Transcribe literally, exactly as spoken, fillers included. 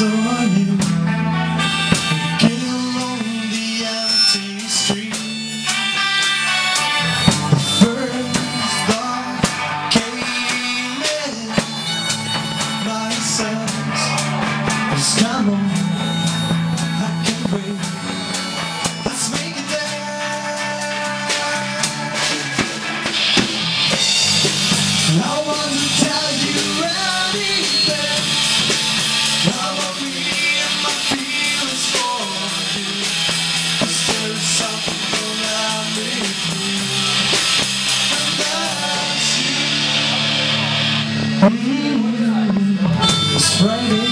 saw you get along the empty street. The first thought came in my sense was, come on, I can't wait. Let's make it dance. I want to tell you anything. Right.